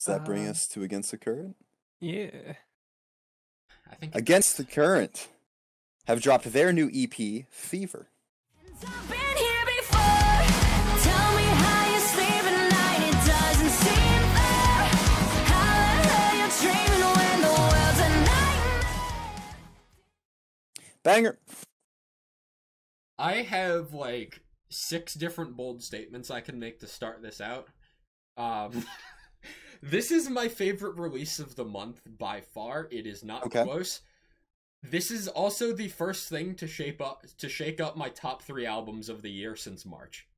Does that bring us to Against the Current? Yeah. I think Against the Current have dropped their new EP, Fever. Banger. I have like 6 different bold statements I can make to start this out. This is my favorite release of the month by far. It is not close. This is also the first thing to shake up my top 3 albums of the year since March.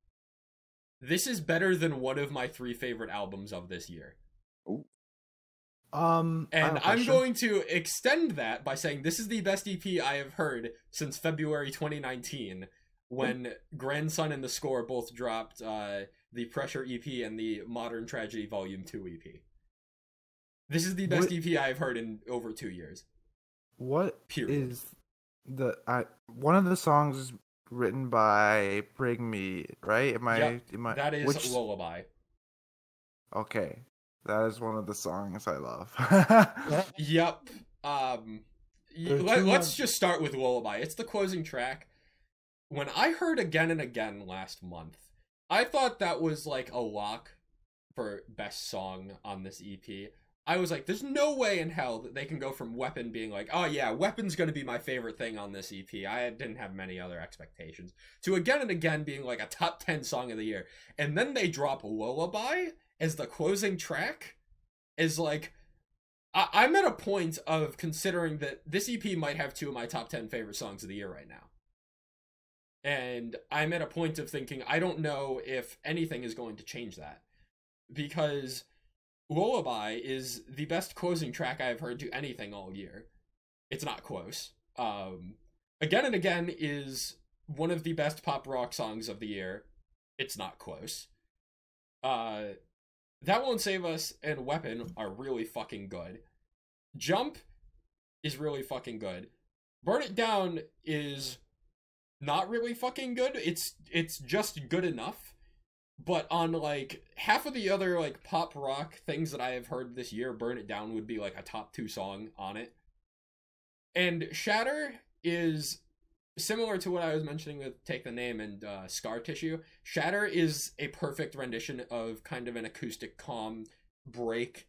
This is better than one of my 3 favorite albums of this year. Ooh. And I'm going to extend that by saying this is the best EP I have heard since February 2019, when Grandson and The Score both dropped the Pressure EP and the Modern Tragedy Volume 2 EP. This is the best EP I have heard in over 2 years. One of the songs is written by Bring Me, right? That is Lullaby. Okay. That is one of the songs I love. Yep. Let's just start with Lullaby. It's the closing track. When I heard Again&Again last month, I thought that was like a lock for best song on this EP. I was like, there's no way in hell that they can go from Weapon being like, oh yeah, Weapon's going to be my favorite thing on this EP. I didn't have many other expectations. To Again&Again being like a top 10 song of the year. And then they drop Lullaby as the closing track, is like, I'm at a point of considering that this EP might have 2 of my top 10 favorite songs of the year right now. And I'm at a point of thinking, I don't know if anything is going to change that. Because Lullaby is the best closing track I've heard to anything all year. It's not close. Again&Again is one of the best pop rock songs of the year. It's not close. That Won't Save Us and Weapon are really fucking good. Jump is really fucking good. Burn It Down is not really fucking good. It's just good enough. But on like half of the other like pop rock things that I have heard this year, Burn It Down would be like a top 2 song on it. And Shatter is similar to what I was mentioning with Take the Name and Scar Tissue. Shatter is a perfect rendition of kind of an acoustic calm break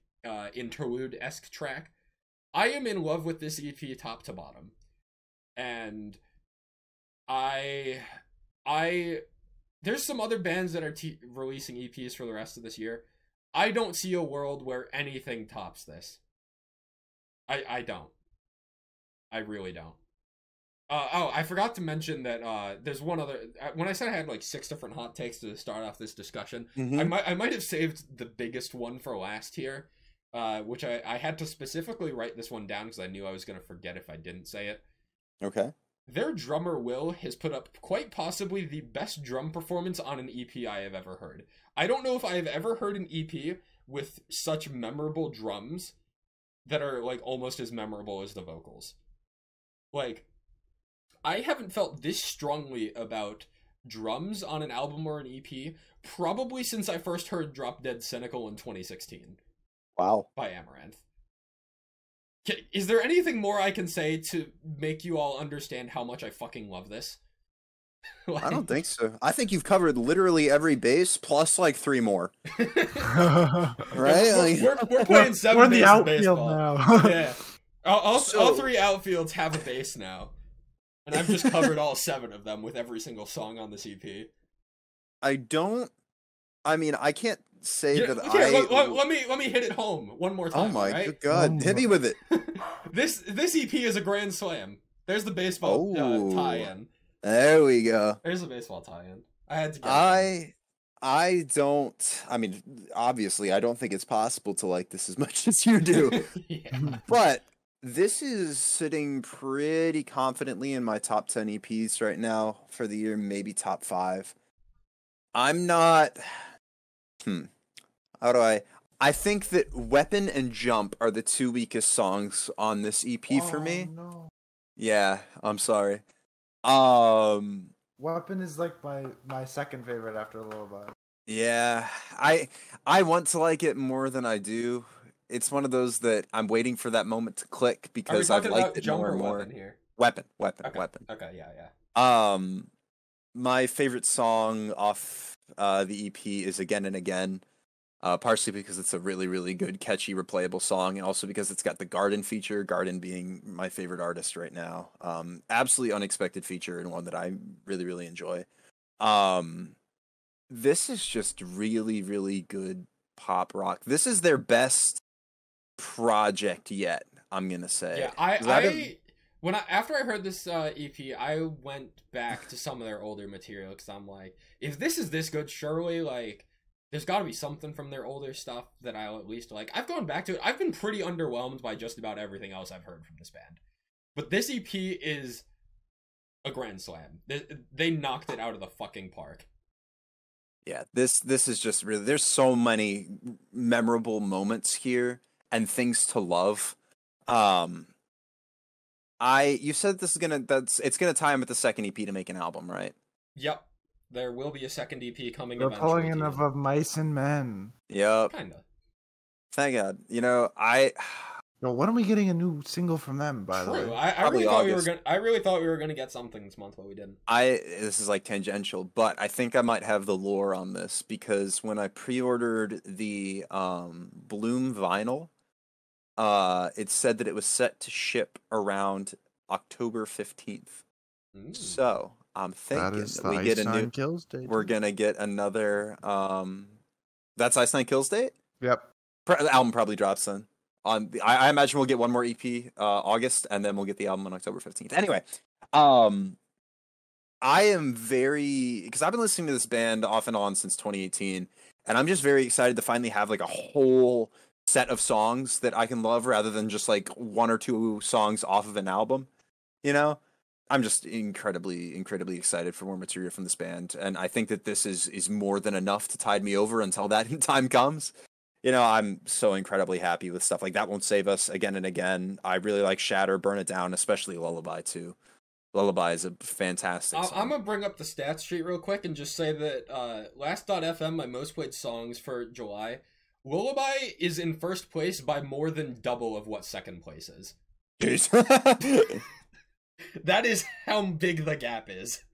interlude-esque track. I am in love with this EP top to bottom. And I there's some other bands that are releasing EPs for the rest of this year. I don't see a world where anything tops this. I don't. I really don't. I forgot to mention that there's one other. When I said I had like 6 different hot takes to start off this discussion, I might have saved the biggest one for last here, which I had to specifically write this one down because I knew I was going to forget if I didn't say it. Okay. Their drummer, Will, has put up quite possibly the best drum performance on an EP I have ever heard. I don't know if I have ever heard an EP with such memorable drums that are like almost as memorable as the vocals. Like, I haven't felt this strongly about drums on an album or an EP probably since I first heard Drop Dead Cynical in 2016. Wow. By Amaranth. Is there anything more I can say to make you all understand how much I fucking love this? Like, I don't think so. I think you've covered literally every base plus like 3 more. Right? We're playing 7 we're in the outfield now. Yeah. All 3 outfields have a base now. And I've just covered all 7 of them with every single song on this EP. I can't say that Let me hit it home one more time. Oh my good God. Hit me with it. This EP is a grand slam. There's the baseball tie-in. There we go. There's the baseball tie-in. I had to get it. Obviously, I don't think it's possible to like this as much as you do. Yeah. But this is sitting pretty confidently in my top 10 EPs right now for the year, maybe top 5. I'm not... I think that Weapon and Jump are the 2 weakest songs on this EP for me. No. Yeah, I'm sorry. Weapon is like my second favorite after Lullaby. Yeah, I want to like it more than I do. It's one of those that I'm waiting for that moment to click because I've liked it more and more. Weapon here? Weapon, okay. Weapon. Okay, yeah. My favorite song off the EP is Again and Again, partially because it's a really, really good, catchy, replayable song, and also because it's got the Garden feature, Garden being my favorite artist right now. Absolutely unexpected feature and one that I really, really enjoy. This is just really, really good pop rock. This is their best project yet, I'm going to say. Yeah, after I heard this EP, I went back to some of their older material because I'm like, if this is this good, surely like there's got to be something from their older stuff that I'll at least like. I've gone back to it. I've been pretty underwhelmed by just about everything else I've heard from this band, but this EP is a grand slam. They knocked it out of the fucking park. Yeah, this is just really. There's so many memorable moments here and things to love. You said this is gonna tie in with the second EP to make an album, right? Yep, there will be a second EP coming. We're pulling in of Mice and Men. Yep, kinda. Thank God. You know, when are we getting a new single from them? By the way, I really thought we were gonna get something this month, but we didn't. This is like tangential, but I think I might have the lore on this because when I pre-ordered the Bloom vinyl. It said that it was set to ship around October 15th. Mm. So I'm thinking that we get a new Kills date. We're gonna get another. That's Ice Nine Kills date. Yep. The album probably drops then. I imagine we'll get one more EP August, and then we'll get the album on October 15th. Anyway, because I've been listening to this band off and on since 2018, and I'm just very excited to finally have like a whole set of songs that I can love rather than just like one or two songs off of an album. You know, I'm just incredibly excited for more material from this band, and I think that this is more than enough to tide me over until that time comes. You know, I'm so incredibly happy with stuff like That Won't Save Us, Again and Again. I really like Shatter, Burn It Down, especially Lullaby too. Lullaby is a fantastic song. I'm going to bring up the stats sheet real quick and just say that Last.fm, my most played songs for July, Lullaby is in first place by more than double of what second place is. Jeez. That is how big the gap is.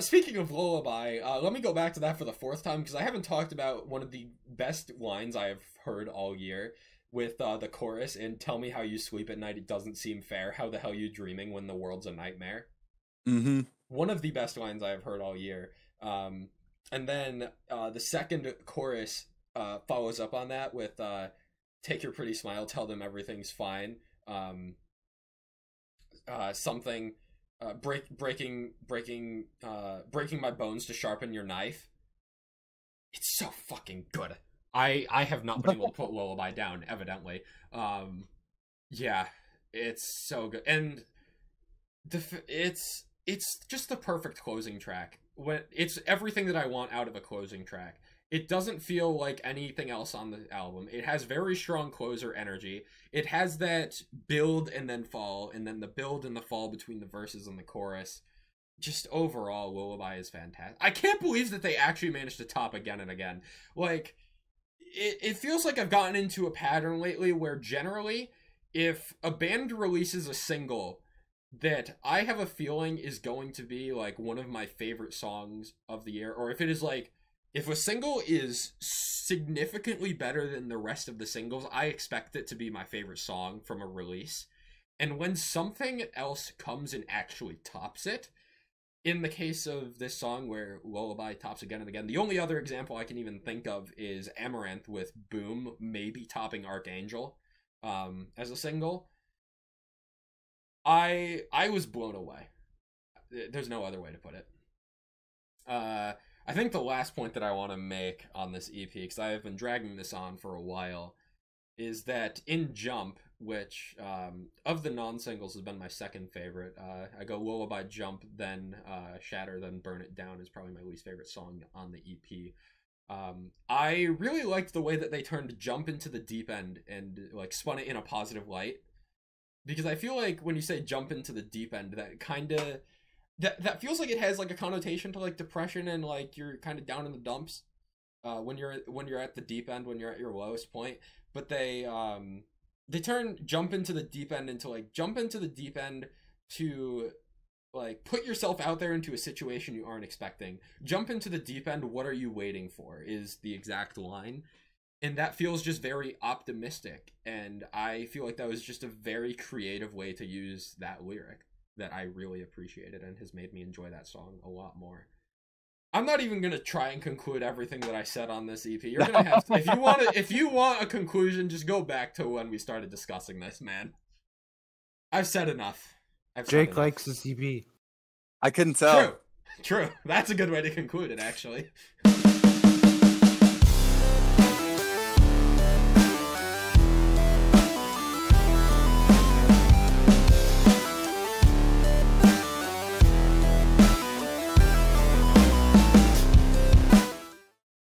Speaking of Lullaby, let me go back to that for the fourth time because I haven't talked about one of the best lines I have heard all year with the chorus in Tell Me How You Sleep at Night, It Doesn't Seem Fair, How the Hell You Dreaming When the World's a Nightmare. Mm-hmm. One of the best lines I have heard all year. And then the second chorus follows up on that with Take Your Pretty Smile, Tell Them Everything's Fine, something breaking my bones to sharpen your knife. It's so fucking good. I have not been able to put Lullaby down, evidently. Yeah, it's so good, and it's just the perfect closing track. When it's everything that I want out of a closing track. It doesn't feel like anything else on the album. It has very strong closer energy. It has that build and then fall, and then the build and the fall between the verses and the chorus. Just overall, Lullaby is fantastic. I can't believe that they actually managed to top Again and Again. Like, it feels like I've gotten into a pattern lately where generally, if a band releases a single that I have a feeling is going to be like one of my favorite songs of the year, or if it is like, if a single is significantly better than the rest of the singles, I expect it to be my favorite song from a release. And when something else comes and actually tops it, in the case of this song where Lullaby tops Again and Again, the only other example I can even think of is Amaranth with Boom maybe topping Archangel as a single. I was blown away. There's no other way to put it. I think the last point that I want to make on this EP, because I have been dragging this on for a while, is that in Jump, which of the non-singles has been my second favorite, I go Lullaby, Jump, then Shatter, then Burn It Down is probably my least favorite song on the EP. I really liked the way that they turned Jump into the deep end and like spun it in a positive light, because I feel like when you say Jump into the deep end, that kind of... That feels like it has like a connotation to like depression and like you're kind of down in the dumps. when you're at the deep end, when you're at your lowest point. But they turn Jump into the Deep End into like jump into the deep end to like put yourself out there into a situation you aren't expecting. Jump into the deep end, what are you waiting for, is the exact line. And that feels just very optimistic, and I feel like that was just a very creative way to use that lyric that I really appreciated and has made me enjoy that song a lot more. I'm not even gonna try and conclude everything that I said on this EP. You're gonna have to, if you want a conclusion, just go back to when we started discussing this, man. I've said enough. Jake likes this EP. I couldn't tell. True. That's a good way to conclude it, actually.